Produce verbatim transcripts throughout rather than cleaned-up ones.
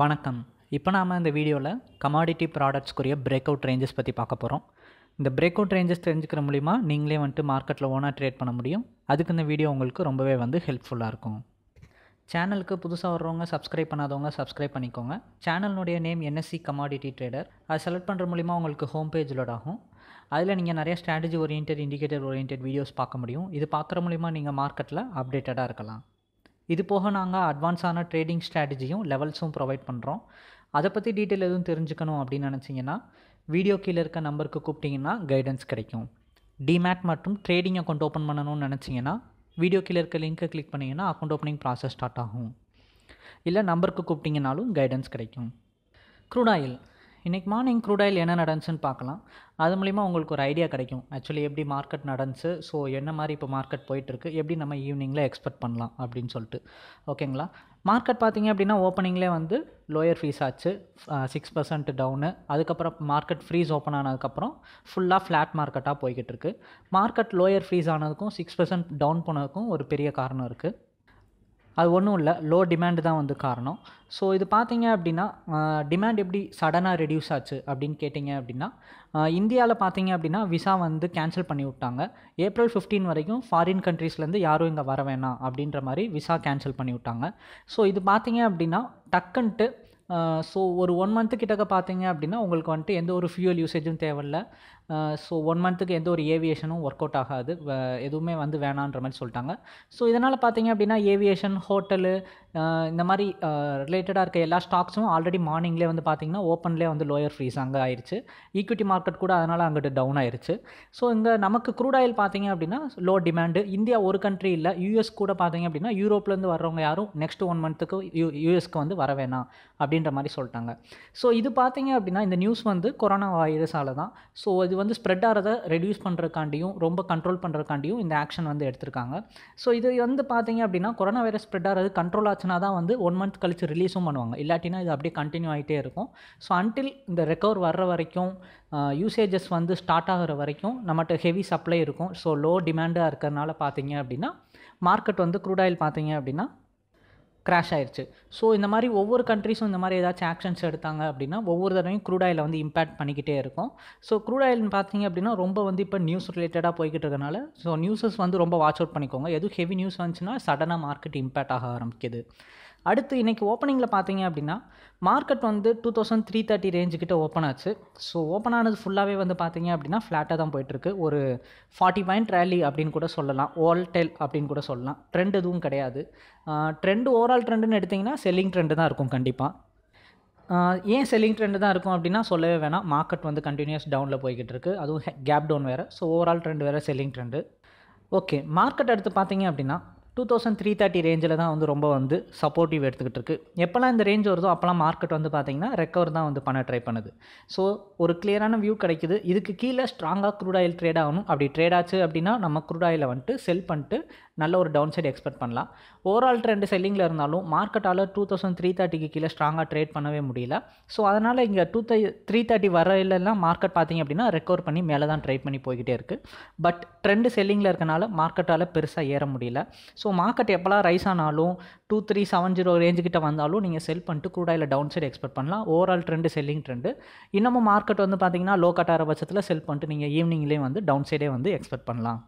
வணக்கம். இப்போ நாம் இந்த வீடியோவில் கமாடிட்டி ப்ராடக்ட்ஸ்க்குரிய பிரேக் அவுட் ரேஞ்சஸ் பற்றி பார்க்க போகிறோம். இந்த பிரேக் அவுட் ரேஞ்சஸ் தெரிஞ்சுக்கிற மூலிமா நீங்களே வந்துட்டு மார்க்கெட்டில் ஓனாக ட்ரேட் பண்ண முடியும். அதுக்கு இந்த வீடியோ உங்களுக்கு ரொம்பவே வந்து ஹெல்ப்ஃபுல்லாக இருக்கும். சேனலுக்கு புதுசாக வர்றவங்க, சப்ஸ்கிரைப் பண்ணாதவங்க சப்ஸ்கிரைப் பண்ணிக்கோங்க. சேனலுடைய நேம் என்எஸ்சி கமாடிட்டி ட்ரேடர். அது செலக்ட் பண்ணுற மூலிமா உங்களுக்கு ஹோம் பேஜ் லோட் ஆகும். அதில் நீங்கள் நிறைய strategy oriented, indicator oriented videos பார்க்க முடியும். இது பார்க்குற மூலிமா நீங்கள் மார்க்கெட்டில் அப்டேட்டடாக இருக்கலாம். இது போக நாங்கள் அட்வான்ஸான ட்ரேடிங் ஸ்ட்ராட்டஜியும் லெவல்ஸும் ப்ரொவைட் பண்ணுறோம். அதை பற்றி டீட்டெயில் எதுவும் தெரிஞ்சுக்கணும் அப்படின்னு நினச்சிங்கன்னா வீடியோ கீழே இருக்க நம்பருக்கு கூப்பிட்டிங்கன்னா கைடன்ஸ் கிடைக்கும். டிமேட் மற்றும் ட்ரேடிங் அக்கௌண்ட் ஓப்பன் பண்ணணும்னு நினச்சிங்கன்னா வீடியோ கீழே இருக்க லிங்க்கை கிளிக் பண்ணிங்கன்னா அக்கௌண்ட் ஓப்பனிங் ப்ராசஸ் ஸ்டார்ட் ஆகும். இல்லை நம்பருக்கு கூப்பிட்டிங்கனாலும் கைடன்ஸ் கிடைக்கும். க்ரூட் ஆயில் இன்றைக்கி மார்னிங் க்ரூட் ஆயில் என்ன நடந்துச்சுன்னு பார்க்கலாம். அது மூலிமா உங்களுக்கு ஒரு ஐடியா கிடைக்கும். ஆக்சுவலி எப்படி மார்க்கெட் நடந்துச்சு, ஸோ என்ன மாதிரி இப்போ மார்க்கெட் போயிட்டுருக்கு, எப்படி நம்ம ஈவினிங்கில் எக்ஸ்பெக்ட் பண்ணலாம் அப்படின்னு சொல்லிட்டு. ஓகேங்களா, மார்க்கெட் பார்த்திங்க அப்படின்னா ஓப்பனிங்லேயே வந்து லோயர் ஃபீஸ் ஆச்சு, சிக்ஸ் பர்சன்ட் டவுனு. அதுக்கப்புறம் மார்க்கெட் ஃப்ரீஸ் ஓப்பன் ஆனதுக்கப்புறம் ஃபுல்லாக ஃப்ளாட் மார்க்கெட்டாக போய்கிட்டு இருக்குது. மார்க்கெட் லோயர் ஃப்ரீஸ் ஆனதுக்கும் சிக்ஸ் பர்சன்ட் டவுன் போனதுக்கும் ஒரு பெரிய காரணம் இருக்குது. அது ஒன்றும் இல்லை, லோ டிமாண்டு தான் வந்து காரணம். ஸோ இது பார்த்திங்க அப்படின்னா டிமாண்ட் எப்படி சடனாக ரெடியூஸ் ஆச்சு அப்படின்னு கேட்டிங்க அப்படின்னா, இந்தியாவில் பார்த்திங்க அப்படின்னா விசா வந்து கேன்சல் பண்ணி விட்டாங்க. ஏப்ரல் ஃபிஃப்டீன் வரைக்கும் ஃபாரின் கண்ட்ரீஸ்லேருந்து யாரும் இங்கே வர வேணாம் அப்படின்ற மாதிரி விசா கேன்சல் பண்ணி விட்டாங்க. ஸோ இது பார்த்திங்க அப்படின்னா டக்குன்ட்டு, ஸோ ஒரு ஒன் மந்த்து கிட்டக்க பார்த்திங்க அப்படின்னா உங்களுக்கு வந்துட்டு எந்த ஒரு ஃபியூல் யூசேஜும் தேவையில்லை. ஸோ ஒன் மந்த்துக்கு எந்த ஒரு ஏவியேஷனும் ஒர்க் அவுட் ஆகாது, எதுவுமே வந்து வேணான்ற மாதிரி சொல்லிட்டாங்க. ஸோ இதனால் பார்த்திங்க அப்படின்னா ஏவியேஷன், ஹோட்டலு, இந்த மாதிரி ரிலேட்டடாக இருக்க எல்லா ஸ்டாக்ஸும் ஆல்ரெடி மார்னிங்லேயே வந்து பார்த்திங்கன்னா ஓப்பன்லேயே வந்து லோயர் ஃப்ரீஸ் அங்கே ஆயிடுச்சு. ஈக்விட்டி மார்க்கெட் கூட அதனால் அங்கிட்டு டவுன் ஆயிடுச்சு. ஸோ இங்கே நமக்கு க்ரூட் ஆயில் பார்த்திங்க அப்படின்னா லோ டிமாண்டு. இந்தியா ஒரு கண்ட்ரி இல்லை, யூஎஸ் கூட பார்த்திங்க அப்படின்னா யூரோப்லேருந்து வர்றவங்க யாரும் நெக்ஸ்ட் ஒன் மந்த்துக்கு யூ யூஎஸ்க்கு வந்து வர வேணாம் அப்படின்ற மாதிரி சொல்லிட்டாங்க. ஸோ இது பார்த்திங்க அப்படின்னா இந்த நியூஸ் வந்து கொரோனா வைரஸால் தான். ஸோ இது வந்து ஸ்ப்ரெட் ஆகிறத ரெடியூஸ் பண்ணுறதுக்காண்டியும் ரொம்ப கண்ட்ரோல் பண்ணுறதுக்காண்டியும் இந்த ஆக்ஷன் வந்து எடுத்திருக்காங்க. ஸோ இது வந்து பார்த்திங்க அப்படின்னா கொரோனா வைரஸ் ஸ்ப்ரெட் ஆகிறது கண்ட்ரோல் ஆச்சுன்னா தான் வந்து ஒன் மந்த் கழிச்சு ரிலீஸும் பண்ணுவாங்க. இல்லாட்டினா இது அப்படியே கண்டினியூ ஆகிட்டே இருக்கும். ஸோ அன்டில் இந்த ரெக்கவர் வர்ற வரைக்கும், யூசேஜஸ் வந்து ஸ்டார்ட் ஆகிற வரைக்கும் நம்மகிட்ட ஹெவி சப்ளை இருக்கும். ஸோ லோ டிமாண்டாக இருக்கிறதுனால பார்த்திங்க அப்படின்னா மார்க்கெட் வந்து க்ரூட் ஆயில் பார்த்திங்க அப்படின்னா கிராஷ் ஆயிடுச்சு. ஸோ இந்த மாதிரி ஒவ்வொரு கண்ட்ரிஸும் இந்த மாதிரி ஏதாச்சும் ஆக்ஷன்ஸ் எடுத்தாங்க அப்படின்னா ஒவ்வொரு தடவையும் க்ரூட் ஆயிலை வந்து இம்பேக்ட் பண்ணிக்கிட்டே இருக்கும். ஸோ க்ரூட் ஆயில்னு பார்த்திங்க அப்படின்னா ரொம்ப வந்து இப்போ நியூஸ் ரிலேட்டடாக போய்கிட்டு இருக்கனால ஸோ நியூஸஸ் வந்து ரொம்ப வாட்ச் அவுட் பண்ணிக்கோங்க. எதுவும் ஹெவி நியூஸ் வந்துச்சுன்னா சடனாக மார்க்கெட் இம்பேக்ட் ஆக ஆரம்பிக்குது. அடுத்து இன்றைக்கி ஓப்பனிங்கில் பார்த்திங்க அப்படின்னா மார்க்கெட் வந்து டூ தௌசண்ட் த்ரீ தேர்ட்டி ரேஞ்சுக்கிட்ட ஓப்பன் ஆச்சு. ஸோ ஓப்பன் ஆனது ஃபுல்லாகவே வந்து பார்த்திங்க அப்படின்னா ஃப்ளாட்டாக தான் போயிட்டுருக்கு. ஒரு ஃபார்ட்டி பாயிண்ட் ரேலி அப்படின்னு கூட சொல்லலாம், வால்டைல் அப்படின்னு கூட சொல்லலாம். ட்ரெண்ட் எதுவும் கிடையாது. ட்ரெண்டு ஓவரால் ட்ரெண்டுன்னு எடுத்திங்கன்னா செல்லிங் ட்ரெண்டு தான் இருக்கும் கண்டிப்பாக. ஏன் செல்லிங் ட்ரெண்டு தான் இருக்கும் அப்படின்னா சொல்லவே வேணாம். மார்க்கெட் வந்து கண்டினியூஸ் டவுனில் போய்கிட்டு இருக்குது, அதுவும் கேப் டவுன் வேறு. ஸோ ஓவரால் ட்ரெண்ட் வேறு, செல்லிங் ட்ரெண்டு. ஓகே, மார்க்கெட் எடுத்து பார்த்திங்க அப்படின்னா டூ தௌசண்ட் த்ரீ தேர்ட்டி ரேஞ்சில் தான் வந்து ரொம்ப வந்து சப்போர்ட்டிவ் எடுத்துக்கிட்டு இருக்குது. எப்போல்லாம் இந்த ரேஞ்ச் வருதோ அப்போல்லாம் மார்க்கெட் வந்து பார்த்திங்கன்னா ரெக்கவர் தான் வந்து பண்ண ட்ரை பண்ணுது. ஸோ ஒரு கிளியரான வியூ கிடைக்குது. இதுக்கு கீழே ஸ்ட்ராங்காக க்ரூட் ஆயில் ட்ரேட் ஆகணும். அப்படி ட்ரேட் ஆச்சு அப்படின்னா நம்ம க்ரூட் ஆயிலை வந்துட்டு செல் பண்ணிட்டு நல்ல ஒரு டவுன் சைடு எக்ஸ்பெக்ட் பண்ணலாம். ஓவரால் ட்ரெண்டு செல்லிங்கில் இருந்தாலும் மார்க்கெட்டால் டூ தௌசண்ட் த்ரீ தேர்ட்டிக்கு கீழே ஸ்ட்ராங்காக ட்ரேட் பண்ணவே முடியல. ஸோ அதனால் இங்கே டூ தை த்ரீ தேர்ட்டி வரையிலெல்லாம் மார்க்கெட் பார்த்திங்க அப்படின்னா ரெக்கவர் பண்ணி மேலே தான் ட்ரேட் பண்ணி போய்கிட்டே இருக்குது. பட் ட்ரெண்டு செல்லிங்கில் இருக்கனால மார்க்கெட்டால் பெருசாக ஏற முடியல. ஸோ மார்க்கெட் எப்போலாம் ரைஸ் ஆனாலும் டூ த்ரீ செவன் ஜீரோ ரேஞ்சுக்கிட்ட வந்தாலும் நீங்கள் செல் பண்ணிட்டு crude oil down side expect பண்ணலாம். Overall trend selling trend. இன்னமும் மார்க்கெட் வந்து பார்த்திங்கன்னா லோ கட் ஆகிற பட்சத்தில் செல் பண்ணிட்டு நீங்கள் ஈவினிங்லேயே வந்து டவுன் சைடே வந்து எக்ஸ்பெக்ட் பண்ணலாம்.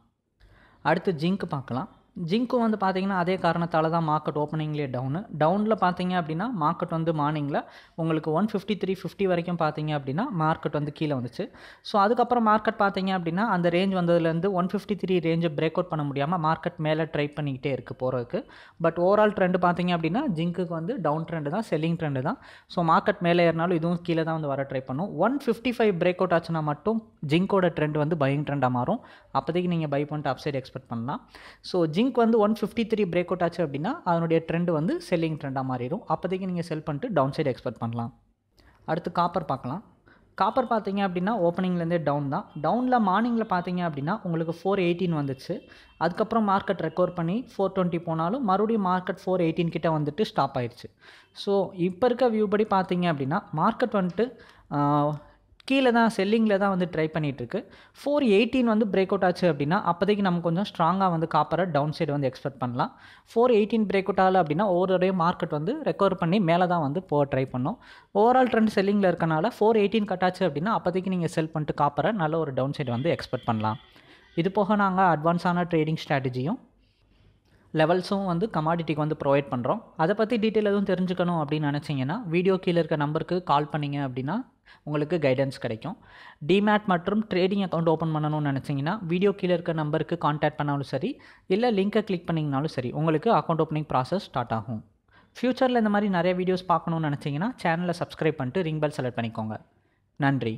அடுத்து ஜிங்க் பார்க்கலாம். ஜிங்க்கும் வந்து பார்த்திங்கன்னா அதே காரணத்தால் தான் மார்க்கெட் ஓப்பனிங்லேயே டவுனு. டவுனில் பார்த்திங்க அப்படின்னா மார்க்கெட் வந்து மார்னிங்கில் உங்களுக்கு ஒன் ஃபிஃப்டி த்ரீ ஃபிஃப்டி வரைக்கும் பார்த்திங்க அப்படின்னா மார்க்கெட் வந்து கீழே வந்துச்சு. ஸோ அதுக்கப்புறம் மார்க்கெட் பார்த்திங்க அப்படின்னா அந்த ரேஞ்ச் வந்ததுலேருந்து ஒன் ஃபிஃப்டி த்ரீ ரேஞ்சை பிரேக் அவுட் பண்ண முடியாமல் மார்க்கெட் மேலே ட்ரை பண்ணிக்கிட்டே இருக்குது போகிறதுக்கு. பட் ஓவரால் ட்ரெண்டு பார்த்திங்க அப்படின்னா ஜிங்க்குக்கு வந்து டவுன் ட்ரெண்டு தான், செல்லிங் ட்ரெண்டு தான். ஸோ மார்க்கெட் மேலே ஏறினாலும் இதுவும் கீழே தான் வந்து வர ட்ரை பண்ணும். One fifty five break out ஆச்சுன்னா மட்டும் ஜிங்கோட ட்ரெண்ட் வந்து பையிங் ட்ரெண்டாக மாறும். அப்போதைக்கு நீங்கள் பை பண்ணிட்டு அப்சைட் எக்ஸ்பெக்ட் பண்ணலாம். ஸோ ஜிங்க் வந்து one fifty three break out ஆச்சு அப்படின்னா அதனுடைய ட்ரெண்ட் வந்து செல்லிங் ட்ரெண்டாக மாறிடும். அப்போதைக்கு நீங்கள் செல் பண்ணிட்டு டவுன் சைடு எக்ஸ்பெக்ட் பண்ணலாம். அடுத்து காப்பர் பார்க்கலாம். காப்பர் பார்த்திங்க அப்படின்னா ஓப்பனிங்லேருந்தே டவுன் தான். டவுனில் மார்னிங்கில் பார்த்திங்க அப்படின்னா உங்களுக்கு ஃபோர் எயிட்டீன் வந்துச்சு. அதுக்கப்புறம் மார்க்கெட் ரெக்கவர் பண்ணி ஃபோர் டுவெண்ட்டி போனாலும் மறுபடியும் மார்க்கெட் ஃபோர் எயிட்டீன் கிட்டே வந்துட்டு ஸ்டாப் ஆயிடுச்சு. ஸோ இப்போ இருக்க வியூ படி பார்த்திங்க அப்படின்னா மார்க்கெட் வந்துட்டு கீழே தான் செல்லிங்கில் தான் வந்து ட்ரை பண்ணிகிட்ருக்கு. ஃபோர் எயிட்டீன் வந்து பிரேக் அவுட் ஆச்சு அப்படின்னா அப்போதைக்கு நம்ம கொஞ்சம் ஸ்ட்ராங்காக வந்து காப்பரை டவுன் சைடு வந்து எக்ஸ்பெக்ட் பண்ணலாம். ஃபோர் எயிட்டீன் பிரேக் அவுட் ஆகலை அப்படின்னா ஓவரோடைய மார்க்கெட் வந்து ரெக்கவர் பண்ணி மேலே தான் வந்து போக ட்ரை பண்ணோம். ஓவரால் ட்ரெண்ட் செல்லிங்கில் இருக்கனால ஃபோர் எயிட்டீன் கட் ஆச்சு அப்படின்னா அப்போதைக்கு நீங்கள் செல் பண்ணிட்டு காப்பரை நல்ல ஒரு டவுன் சைடு வந்து எக்ஸ்பெக்ட் பண்ணலாம். இது போக நாங்கள் அட்வான்ஸான ட்ரேடிங் ஸ்ட்ராட்டஜியும் லெவல்ஸும் வந்து கமாடிட்டிக்கு வந்து ப்ரொவைட் பண்ணுறோம். அதை பற்றி டீட்டெயில் எதுவும் தெரிஞ்சுக்கணும் அப்படின்னு நினச்சிங்கன்னா வீடியோ கீழே இருக்க நம்பருக்கு கால் பண்ணிங்க அப்படின்னா உங்களுக்கு கைடன்ஸ் கிடைக்கும். டிமேட் மற்றும் ட்ரேடிங் அக்கௌண்ட் ஓப்பன் பண்ணணும்னு நினச்சிங்கன்னா வீடியோ கீழே இருக்க நம்பருக்கு காண்டாக்ட் பண்ணாலும் சரி, இல்லை லிங்க்கை கிளிக் பண்ணிங்கனாலும் சரி, உங்களுக்கு அக்கௌண்ட் ஓப்பனிங் ப்ராசஸ் ஸ்டார்ட் ஆகும். ஃப்யூச்சரில் இந்த மாதிரி நிறைய வீடியோஸ் பார்க்கணுன்னு நினச்சிங்கன்னா சேனலை சப்ஸ்கிரைப் பண்ணிட்டு ரிங் பெல் செலக்ட் பண்ணிக்கோங்க. நன்றி.